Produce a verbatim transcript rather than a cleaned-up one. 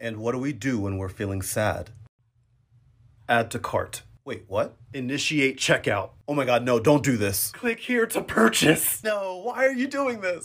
And what do we do when we're feeling sad? Add to cart. Wait, what? Initiate checkout. Oh my God, no, don't do this. Click here to purchase. No, why are you doing this?